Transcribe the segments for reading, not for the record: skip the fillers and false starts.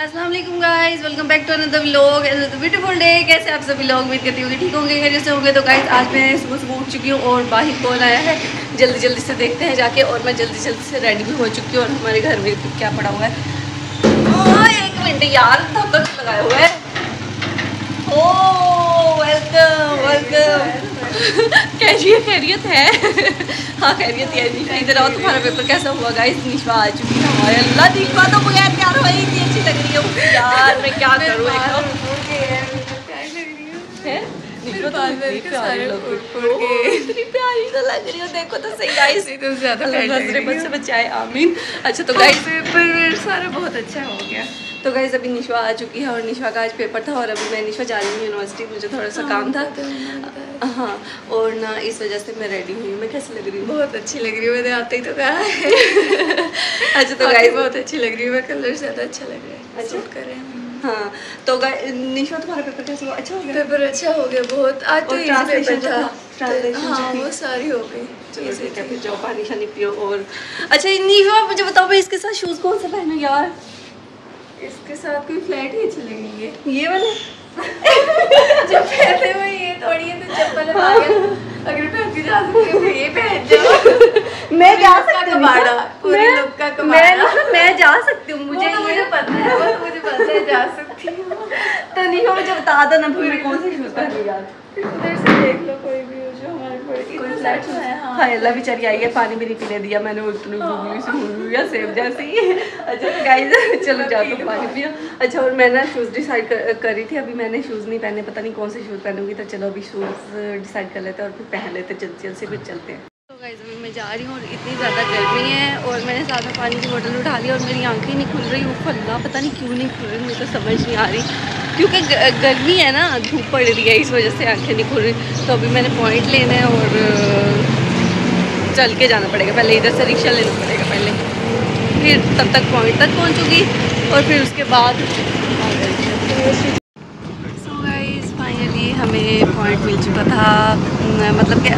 अस्सलाम वालेकुम guys, welcome back to another vlog, another beautiful day. कैसे आप सभी लोग? उम्मीद करती होगी ठीक होंगे, घर जैसे होंगे। तो गाइस आज मैं सुबह सुबह उठ चुकी हूँ और बाहर कॉल आया है, जल्दी जल्दी से देखते हैं जाके, और मैं जल्दी से रेडी भी हो चुकी हूँ। और हमारे घर में क्या पड़ा हुआ है, एक मिनट यार, तब तक लगाया हुआ है। ओह वेलकम वेलकम, कैसी खैरियत है? हाँ खैरियत है। इधर आओ, तुम्हारा पेपर कैसा हुआ? गाइस निशा आ चुकी है हमारे। अल्लाह निशा तो बगैर प्यार हो ही इतनी अच्छी लग रही है यार, मैं क्या करूँ एकदम। इतनी प्यारी तो लग रही हो, देखो तो सही गाइस, मुसीबत से बचाए आमीन। अच्छा तो गाइस पेपर सारा बहुत अच्छा हो गया। तो गाइस अभी निशा आ चुकी है और निशा का आज पेपर था, और अभी मैं निशा जा रही हूँ यूनिवर्सिटी, मुझे थोड़ा सा काम था। हाँ और ना इस वजह से मैं रेडी हुई। मैं कैसी लग रही हूँ? बहुत अच्छी लग रही हूँ, मैंने आते ही तो कहा। अच्छा तो गाइस बहुत अच्छी लग रही हूँ मैं, कलर ज़्यादा अच्छा लग रहा है, अच्छा कर रहे हैं। हाँ तो निशा तुम्हारा पेपर कैसा हुआ? अच्छा हो गया पेपर, अच्छा हो गया बहुत। आज तो ट्रांसलेशन था, हाँ वो सारी हो गई। चलो ठीक है, फिर जाओ पानी शानी पियो। और अच्छा निशा मुझे बताओ, मैं इसके साथ शूज़ कौन से पहनूँ यार? इसके साथ कोई फ्लैट ही अच्छे लगेंगे, ये वाले जो पहनते हुए ये थोड़ी है तो चप्पल आ गया। अगर पहन के जा सकते हो ये पहन जाओ। मैं जा सकती हूँ, मैं जा सकती हूँ, मुझे ये पता है, वो मुझे पता है, जा सकती हूँ। तो नहीं हो मुझे बता दो ना फिर मैं कौन से शूज़ पहनूँ यार। उधर से देख लो कोई भी हो जो हमारे। हाँ अल्लाह बेचारी आई है, पानी भी नहीं पीने दिया मैंने, या सेब जैसे ही। अच्छा तो गाइस चलो जाओ तो पानी पियो। अच्छा और मैं ना शूज़ डिसाइड कर रही थी, अभी मैंने शूज़ नहीं पहने, पता नहीं कौन से शूज़ पहनूंगी। तो चलो अभी शूज़ डिसाइड कर लेते हैं और फिर पहन लेते हैं जल्दी जल्दी, फिर चलते हैं। गाइस अभी मैं जा रही हूँ और इतनी ज़्यादा गर्मी है, और मैंने साथ में पानी की बोतल उठा ली और मेरी आंखें नहीं खुल रही, वो खुलना पता नहीं क्यों नहीं खुल रही, मुझे तो समझ नहीं आ रही, क्योंकि गर्मी है ना, धूप पड़ रही है, इस वजह से आंखें नहीं खुल रही। तो अभी मैंने पॉइंट लेना है और चल के जाना पड़ेगा, पहले इधर से रिक्शा लेना पड़ेगा पहले, फिर तब तक पॉइंट तक पहुँचूँगी और फिर उसके बाद। सो गाइस फाइनली हमें पॉइंट मिल चुका था, मतलब कि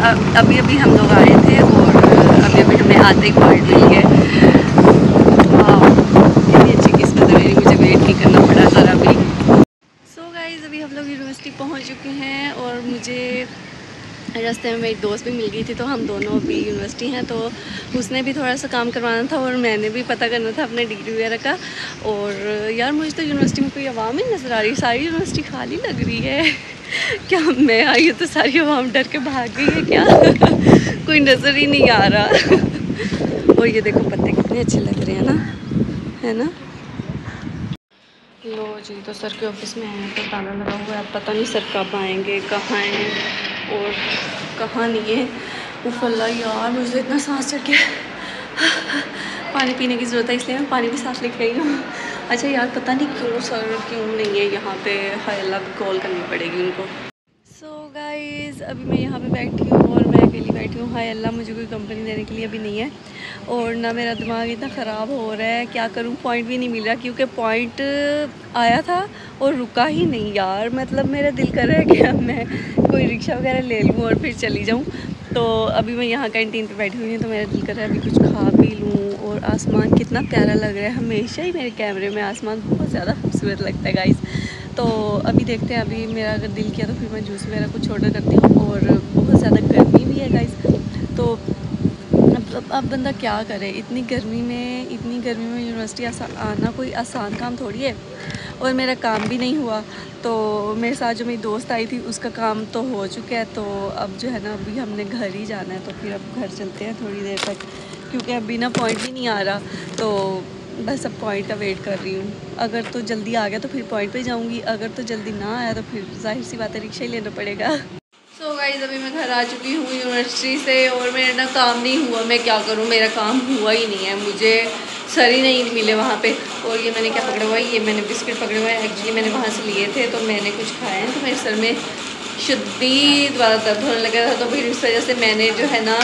अभी अभी हम लोग आए थे और अभी अभी हमें आते ही पॉइंट मिल गए। इतनी अच्छी किस्मत है मेरी, मुझे वेट नहीं करना पड़ा सारा भी। सो गाइस अभी हम लोग यूनिवर्सिटी पहुंच चुके हैं और मुझे रास्ते में मेरी दोस्त भी मिल गई थी, तो हम दोनों अभी यूनिवर्सिटी हैं। तो उसने भी थोड़ा सा काम करवाना था और मैंने भी पता करना था अपने डिग्री वगैरह का। और यार मुझे तो यूनिवर्सिटी में कोई आवाम ही नज़र आ रही, सारी यूनिवर्सिटी खाली लग रही है। क्या मैं आई हूँ तो सारी आवाम डर के भाग गई है क्या? कोई नज़र ही नहीं आ रहा। और ये देखो पत्ते कितने अच्छे लग रहे हैं ना, है ना? लो जी तो सर के ऑफिस में आए तो ताला लगा हुआ है, अब पता नहीं सर कब आएंगे, कहाँ आएंगे और कहाँ नहीं है। उफल्ला यार मुझे इतना सांस चढ़ गया। पानी पीने की ज़रूरत है, इसलिए मैं पानी भी साथ लेके आई हूँ। अच्छा यार पता नहीं क्यों सर क्यों नहीं है यहाँ पे, हाय अल्लाह कॉल करनी पड़ेगी उनको। सो गाइज़ अभी मैं यहाँ पे बैठी हूँ और मैं अकेली बैठी हूँ, हाय अल्लाह मुझे कोई कंपनी देने के लिए अभी नहीं है। और ना मेरा दिमाग इतना ख़राब हो रहा है, क्या करूँ, पॉइंट भी नहीं मिल रहा, क्योंकि पॉइंट आया था और रुका ही नहीं यार। मतलब मेरा दिल कर रहा है कि अब मैं कोई रिक्शा वगैरह ले लूँ और फिर चली जाऊँ। तो अभी मैं यहाँ कैंटीन पे बैठी हुई हूँ, तो मेरा दिल कर रहा है अभी कुछ खा पी लूँ। और आसमान कितना प्यारा लग रहा है, हमेशा ही मेरे कैमरे में आसमान बहुत ज़्यादा खूबसूरत लगता है गाइस। तो अभी देखते हैं, अभी मेरा अगर दिल किया तो फिर मैं जूस वगैरह कुछ ऑर्डर करती हूँ। और बहुत ज़्यादा गर्मी भी है गाइस, तो अब बंदा क्या करे इतनी गर्मी में यूनिवर्सिटी आना कोई आसान काम थोड़ी है। और मेरा काम भी नहीं हुआ, तो मेरे साथ जो मेरी दोस्त आई थी उसका काम तो हो चुका है। तो अब जो है ना अभी हमने घर ही जाना है, तो फिर अब घर चलते हैं थोड़ी देर तक, क्योंकि अभी ना पॉइंट भी नहीं आ रहा। तो बस अब पॉइंट का वेट कर रही हूँ, अगर तो जल्दी आ गया तो फिर पॉइंट पे जाऊँगी, अगर तो जल्दी ना आया तो फिर जाहिर सी बात है रिक्शा ही लेना पड़ेगा। सो गाइस अभी मैं घर आ चुकी हूँ यूनिवर्सिटी से, और मेरा ना काम नहीं हुआ, मैं क्या करूँ, मेरा काम हुआ ही नहीं है, मुझे सर ही नहीं मिले वहाँ पे। और ये मैंने क्या पकड़ा हुआ है, ये मैंने बिस्किट पकड़े हुए हैं, एक्चुअली मैंने वहाँ से लिए थे, तो मैंने कुछ खाए हैं तो मेरे सर में शदीद वाला दर्द होने लगा था। तो फिर इस वजह से मैंने जो है ना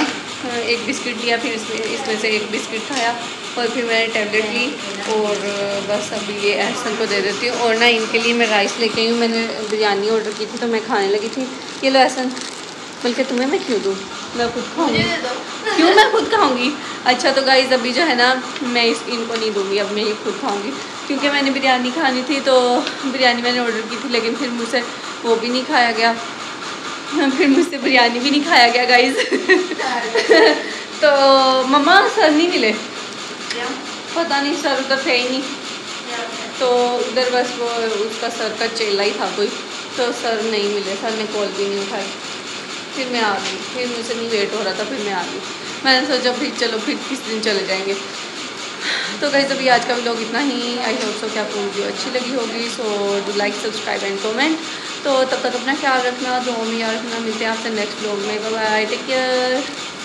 एक बिस्किट लिया, फिर इसमें से एक बिस्किट खाया और फिर मैंने टैबलेट ली। और बस अभी ये एहसन को दे देती हूँ। और ना इनके लिए मैं राइस लेके आई हूँ, मैंने बिरयानी ऑर्डर की थी तो मैं खाने लगी थी। ये लो एहसन, बल्कि तुम्हें मैं क्यों दूँ, मैं खुद खाऊँगी, क्यों मैं खुद खाऊँगी। अच्छा तो गाइस अभी जो है ना मैं इनको नहीं दूँगी, अब मैं ये खुद खाऊँगी। क्योंकि मैंने बिरयानी खानी थी, तो बिरयानी मैंने ऑर्डर की थी, लेकिन फिर मुझसे वो भी नहीं खाया गया, फिर मुझसे बिरयानी भी नहीं खाया गया गाइज। तो मम्मा सर नहीं मिले, पता नहीं सर उधर थे ही नहीं, तो उधर बस वो उसका सर का चेला ही था कोई, तो सर नहीं मिले, सर ने कॉल भी नहीं उठाई। फिर मैं आ गई, फिर मुझसे नहीं वेट हो रहा था, फिर मैं आ गई, मैंने सोचा फिर चलो फिर किस दिन चले जाएंगे। तो गाइस अभी आज का व्लॉग इतना ही, आई होप सो कि आपको वीडियो अच्छी लगी होगी। So do like subscribe and comment. तो तब तक अपना ख्याल रखना, दो में याद रखना, मिलते हैं आपसे नेक्स्ट व्लॉग में। Bye bye, take care.